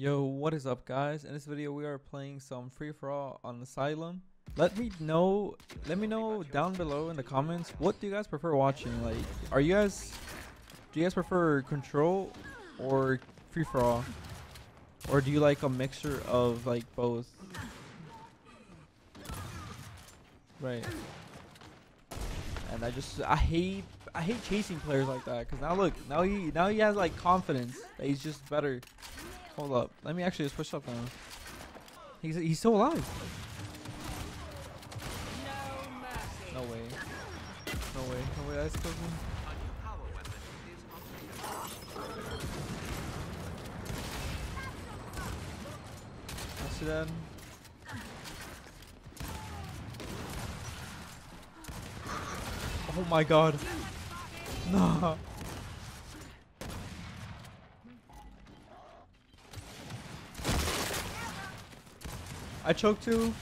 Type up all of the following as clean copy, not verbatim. Yo, what is up guys? In this video we are playing some free-for-all on Asylum. Let me know down below in the comments, what do you guys prefer watching? Like, do you guys prefer Control or free-for-all, or do you like a mixture of like both? Right. And I hate chasing players like that, because now look, now he has like confidence that he's just better. Hold up, let me actually switch up now. He's still alive. No way. No way, that's crazy. I see that. Oh my god. No. I choked too.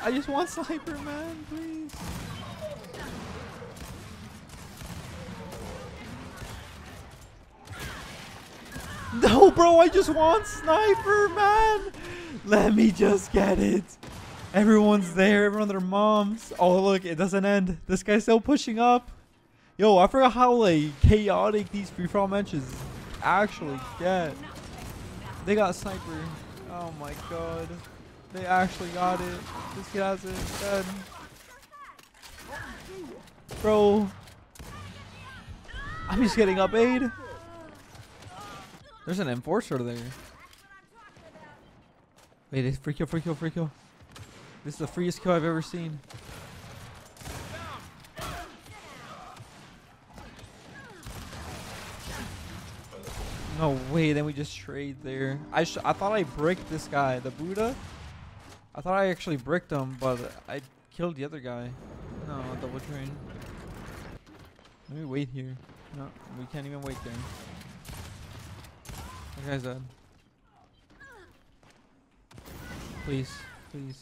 I just want sniper, man, please. No, bro, I just want sniper, man. Let me just get it. Everyone's there, everyone, their moms. Oh, look, it doesn't end. This guy's still pushing up. Yo, I forgot how like chaotic these free-for-all matches actually get. They got sniper. Oh my god. They actually got it. This kid has it. Dead. Bro. I'm just getting up aid. There's an enforcer there. Wait, it's free kill, free kill, free kill. This is the freest kill I've ever seen. No way, then we just trade there. I thought I bricked this guy, the Buddha. I thought I actually bricked him, but I killed the other guy. No, double train. Let me wait here. No, we can't even wait there. That guy's dead. Please, please.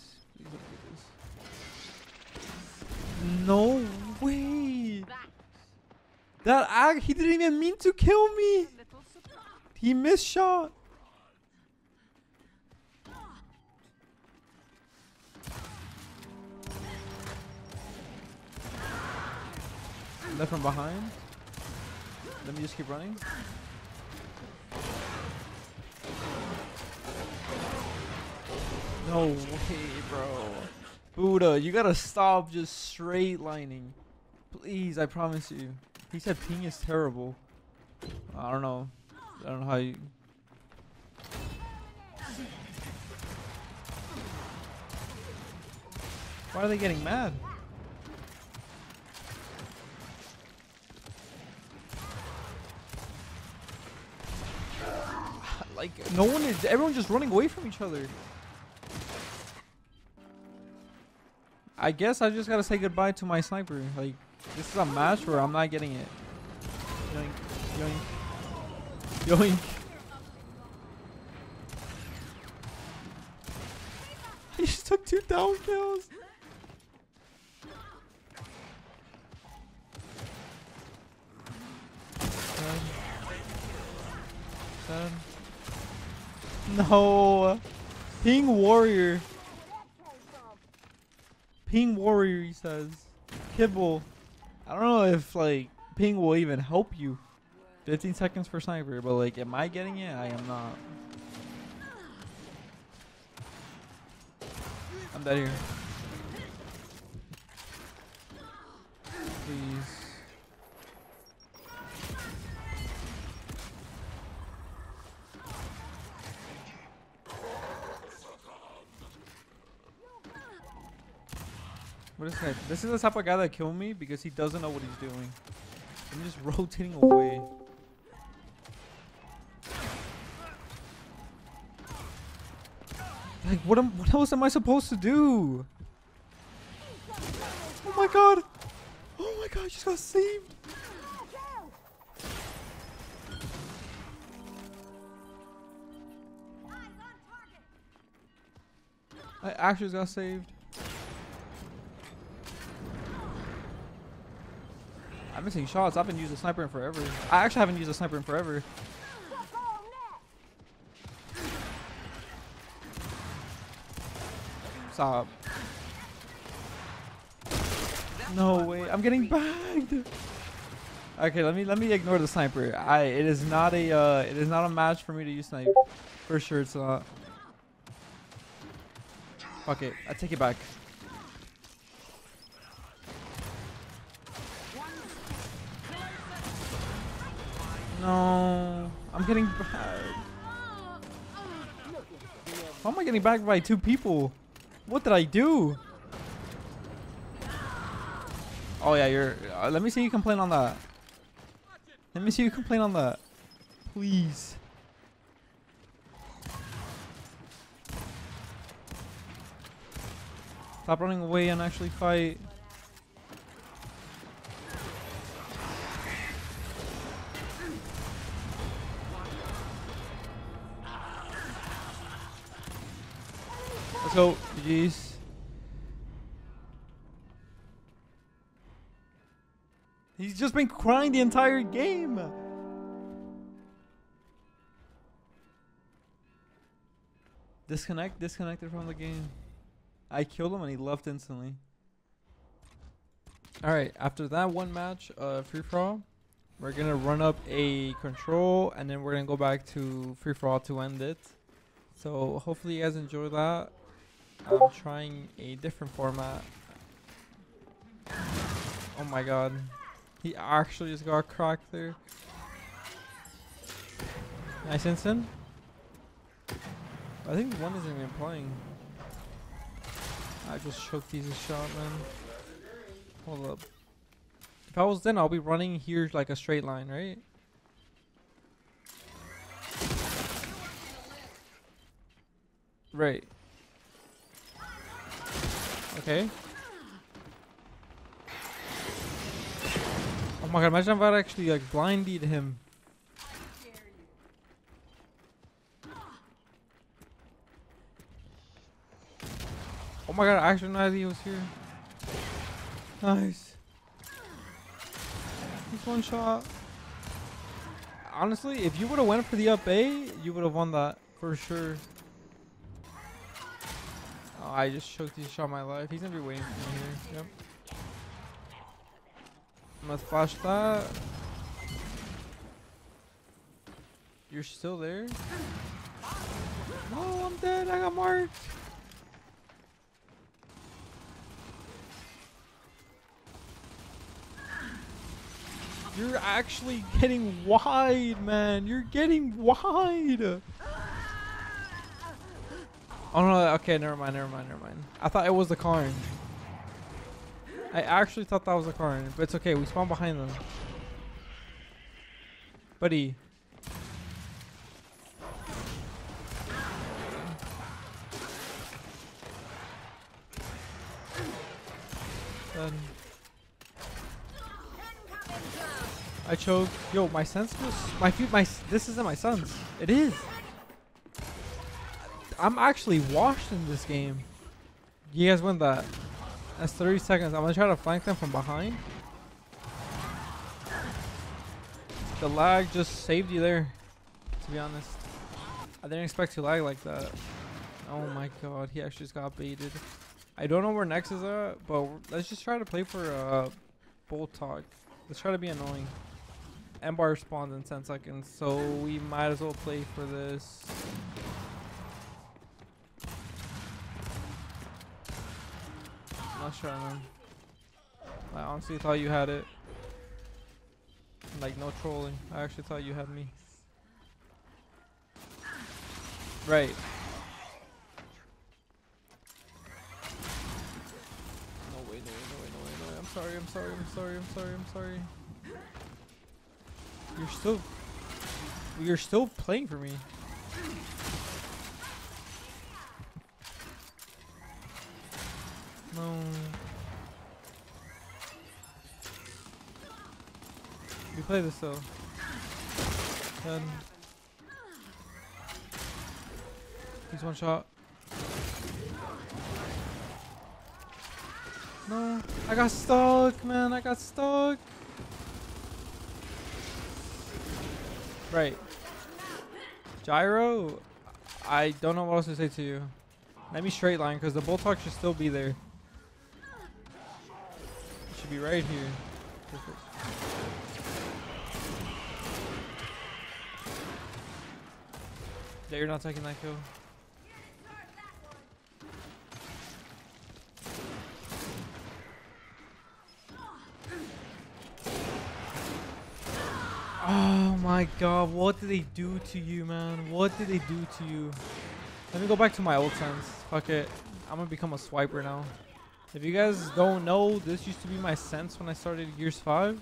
No way! That he didn't even mean to kill me. He missed shot. Left from behind. Let me just keep running. No way, bro. Buddha, you gotta stop just straight lining. Please, I promise you. He said ping is terrible. I don't know how you... Why are they getting mad? Like, no one is... Everyone's just running away from each other. I guess I just gotta say goodbye to my sniper. Like, this is a match where I'm not getting it. Yoink, yoink, yoink. I just took 2 down kills. Seven. No, Ping Warrior. Ping Warrior, he says. Kibble. I don't know if like ping will even help you. 15 seconds for sniper, but like, am I getting it? I am not. I'm dead here. Please. What is that? This is the type of guy that killed me because he doesn't know what he's doing. I'm just rotating away. Like, what else am I supposed to do? Oh my god! Oh my god! I just got saved. I actually just got saved. I'm missing shots. I haven't used a sniper in forever. I actually haven't used a sniper in forever. Stop. No way. I'm getting bagged. Okay, let me ignore the sniper. It is not a match for me to use sniper. For sure it's not. Fuck it. I take it back. No. I'm getting bagged. How am I getting bagged by two people? What did I do? Oh yeah, you're let me see you complain on that. Let me see you complain on that. Please. Stop running away and actually fight. Let's go. Jeez. He's just been crying the entire game. Disconnected from the game. I killed him and he left instantly. Alright, after that one match, free-for-all, we're gonna run up a control and then we're gonna go back to free-for-all to end it. So hopefully you guys enjoy that. I'm trying a different format. Oh my god. He actually just got cracked there. Nice instant. I think one isn't even playing. I just choked these a shot, man. Hold up. If I was then, I'll be running here like a straight line, right? Right. Okay. Oh my god, imagine if I actually like blinded him. Oh my god, I actually know he was here. Nice. He's one shot. Honestly, if you would have went for the up A, you would have won that for sure. Oh, I just choked his shot my life. He's gonna be waiting for me here. Yep. I'm gonna flash that. You're still there? No, I'm dead. I got marked. You're actually getting wide, man. You're getting wide. Oh no. Okay, never mind. I thought it was the Karn. I actually thought that was a car, but it's okay. We spawned behind them. Buddy. I choked. Yo, my sense was my feet. This isn't my sense. It is. I'm actually washed in this game. You guys win that. That's 30 seconds. I'm gonna try to flank them from behind. The lag just saved you there, to be honest. I didn't expect to lag like that. Oh my god, he actually just got baited. I don't know where Nex is at, but let's just try to play for bolt talk. Let's try to be annoying. Embar spawns in 10 seconds, so we might as well play for this. Nice try, man. I honestly thought you had it. Like, no trolling. I actually thought you had me. Right. No way. I'm sorry. You're still playing for me. No. We play this though. Then he's one shot. No, I got stuck, man. Right. Gyro, I don't know what else to say to you. Let me straight line because the Boltok should still be there. It should be right here. Perfect. Yeah, you're not taking that kill. Oh my god, what did they do to you, man? What did they do to you? Let me go back to my old sense. Fuck it. I'm gonna become a swiper now. If you guys don't know, this used to be my sense when I started Gears 5.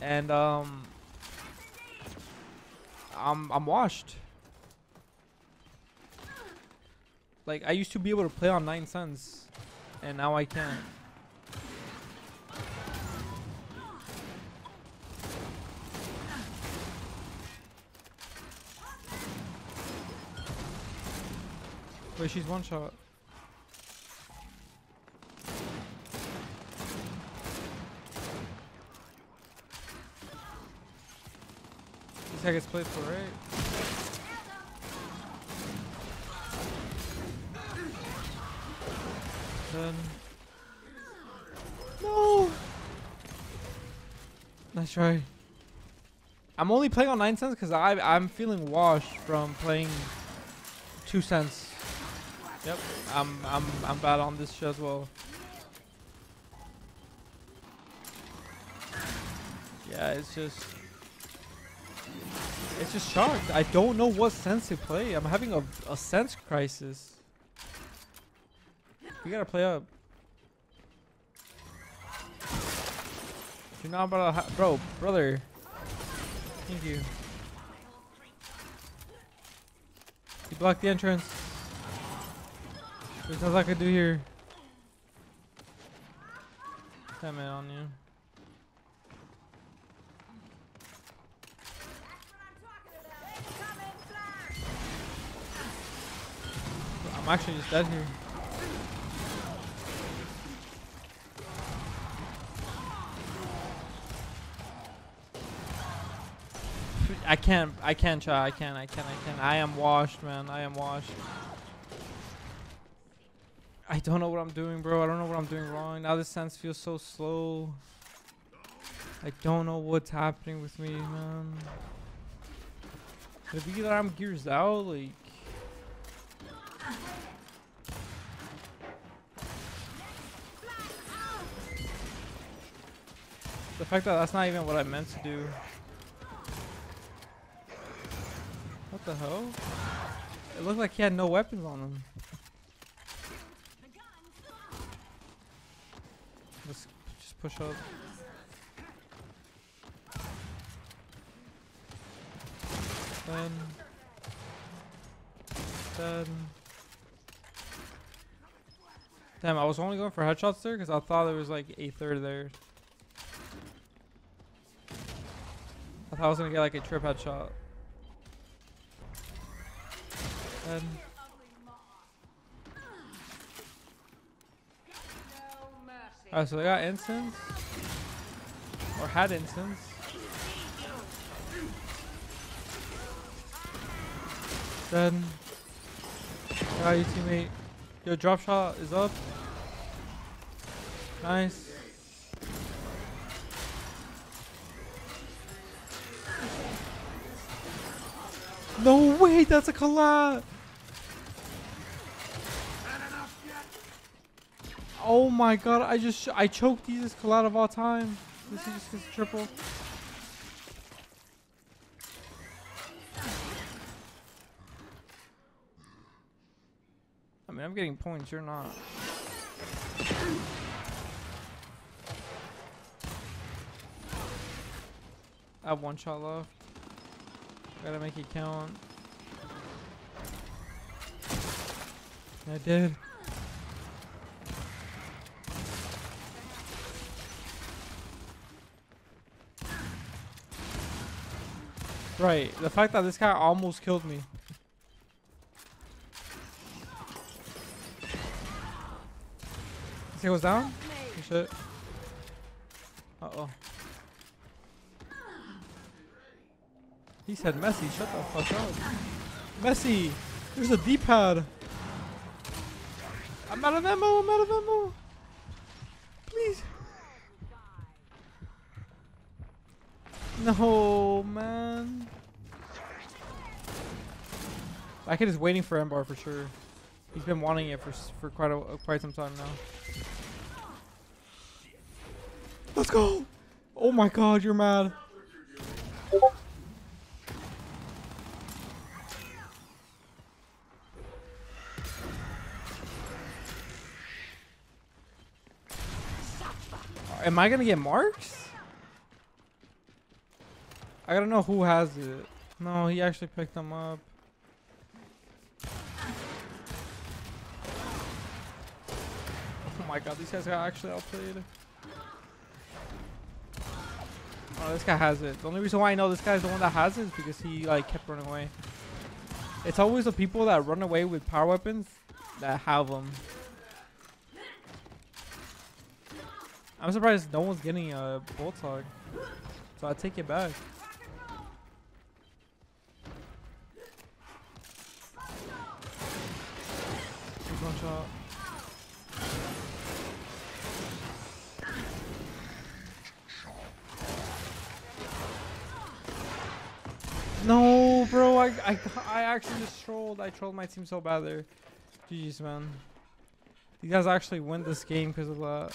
And I'm washed. Like, I used to be able to play on 9 cents, and now I can't. Wait, she's one shot. This guy gets played for, right? No! Nice try. I'm only playing on 9 cents because I'm feeling washed from playing 2 cents. Yep, I'm bad on this shit as well. Yeah, it's just shocked. I don't know what sense to play. I'm having a sense crisis. We gotta play up. You're not about to bro, brother. Thank you. He blocked the entrance. There's nothing I could do here. Damn it on you. I'm actually just dead here. I can't. I am washed, man. I am washed. I don't know what I'm doing, bro. I don't know what I'm doing wrong. Now this sense feels so slow. I don't know what's happening with me, man. Could it be that I'm geared out? Like, the fact that that's not even what I meant to do. What the hell? It looked like he had no weapons on him. Let's just push up. Then. Damn, I was only going for headshots there because I thought there was like a third there. I thought I was gonna get like a trip headshot. Alright, so they got instants, or had instants. Then, got your teammate. Your drop shot is up. Nice. No way, that's a collab. Oh my god, I choked Jesus collab of all time. This is just a triple. I mean, I'm getting points, you're not. I have one shot left. Gotta make it count. I did. Right, the fact that this guy almost killed me. This guy was down? Oh, shit. Uh-oh. He said Messi, shut the fuck up. Messi, there's a D-pad. I'm out of ammo, I'm out of ammo. Please. No, man. That kid is waiting for Embar for sure. He's been wanting it for quite some time now. Let's go! Oh my god, you're mad. Am I gonna get marks? I gotta know who has it. No, he actually picked them up. Oh my god, these guys got actually outplayed. Oh, this guy has it. The only reason why I know this guy's the one that has it is because he like kept running away. It's always the people that run away with power weapons that have them. I'm surprised no one's getting a bolt hog, so I take it back. One shot. No, bro, I actually just trolled. I trolled my team so bad there. GG's, man. You guys actually win this game because of that.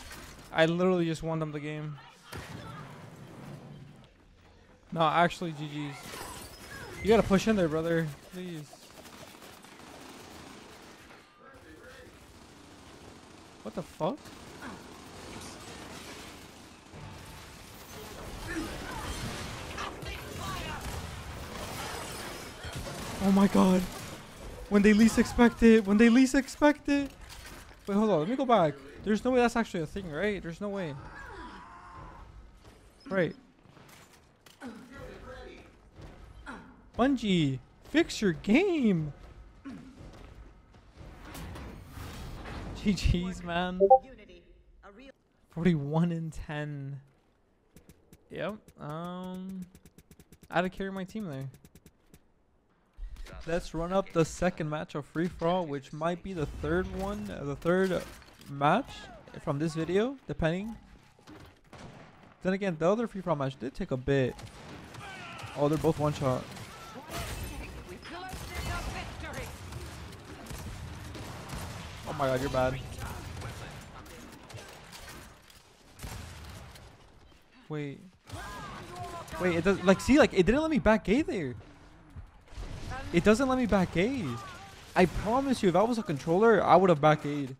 I literally just won them the game. No, actually, GG's. You gotta push in there, brother. Please. What the fuck? Oh my god. When they least expect it. When they least expect it. Wait, hold on. Let me go back. There's no way that's actually a thing, right? There's no way. Right. Bungie, fix your game. GG's, man. 41 and 10. Yep. I had to carry my team there. Let's run up the second match of free for all, which might be the third one, the third match from this video, depending. Then again, the other free for all match did take a bit. Oh, they're both one shot. Oh my god, you're bad. Wait. Wait, it does like see like it didn't let me back A there. It doesn't let me back A. I promise you, if I was a controller, I would have back A'd.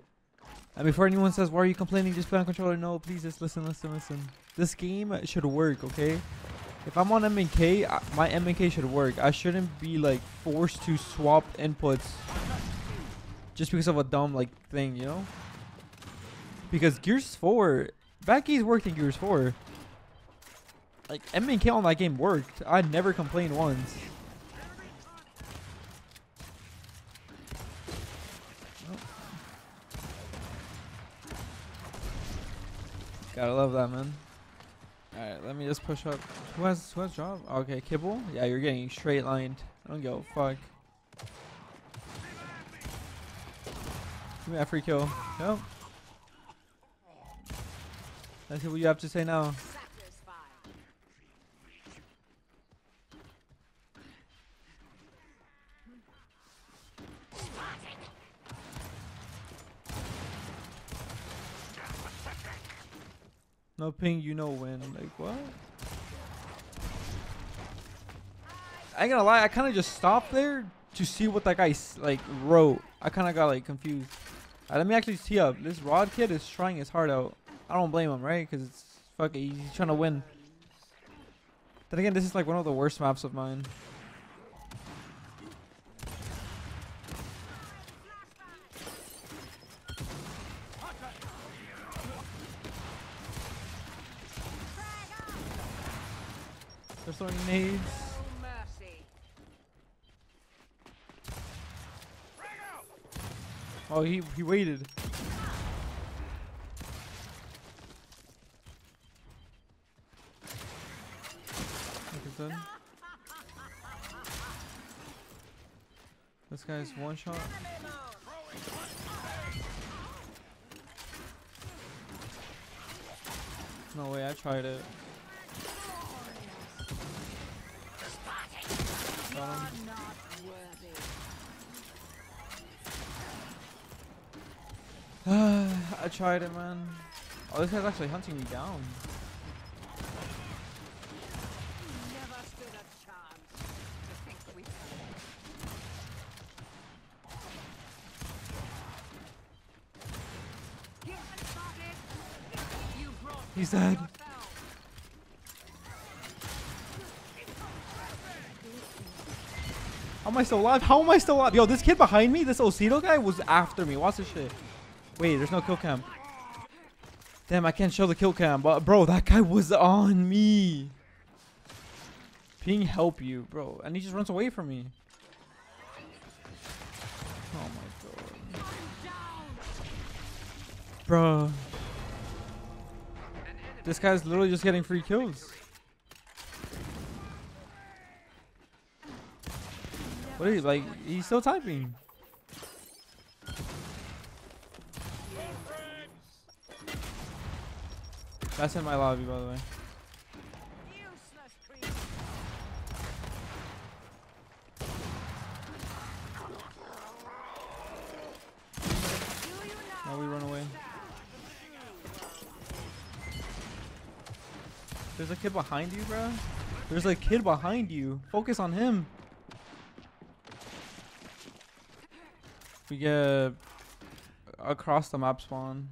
And before anyone says, why are you complaining? Just play on controller. No, please just listen. This game should work, okay? If I'm on MNK, my MNK should work. I shouldn't be like forced to swap inputs just because of a dumb like thing, you know? Because Gears 4, back A's worked in Gears 4. Like MNK on that game worked. I never complained once. Gotta love that, man. Alright, let me just push up. Who has job? Okay, Kibble? Yeah, you're getting straight lined. I don't give a fuck. Give me that free kill. Nope. Let's see what you have to say now. No ping, you know when. Like, what? I ain't gonna lie, I kind of just stopped there to see what that guy like wrote. I kind of got like confused. Right, let me actually tee up. This Rod kid is trying his heart out. I don't blame him, right? Because it's fuck it, he's trying to win. Then again, this is like one of the worst maps of mine. They're throwing nades. Oh, he waited. This guy's one shot. no way, I tried it. I tried it, man. Oh, this guy's actually hunting me down. He's dead. How am I still alive? How am I still alive? Yo, this kid behind me, this Osito guy was after me. Watch this shit. Wait, there's no kill cam. Damn, I can't show the kill cam. But bro, that guy was on me. Ping, help you, bro. And he just runs away from me. Oh my god. Bro. This guy's literally just getting free kills. What are you like? He's still typing. That's in my lobby, by the way. Now we run away. There's a kid behind you, bro. There's a kid behind you. Focus on him. We get across the map spawn.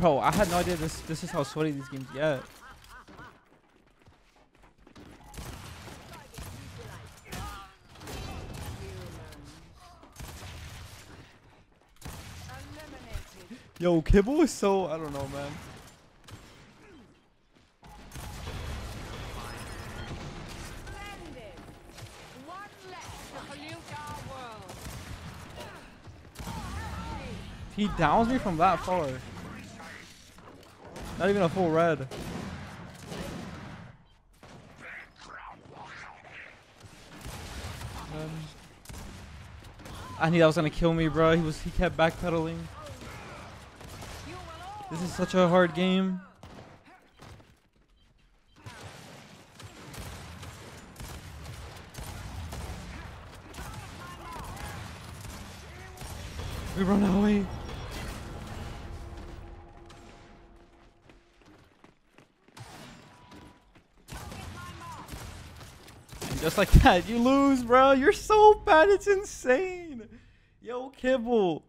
Bro, I had no idea this is how sweaty these games get. Yo, Kibble is so, I don't know, man. He downs me from that far. Not even a full red. I knew that was gonna kill me, bro. He kept backpedaling. This is such a hard game. We run away. Just like that, you lose, bro. You're so bad, it's insane. Yo, Kibble.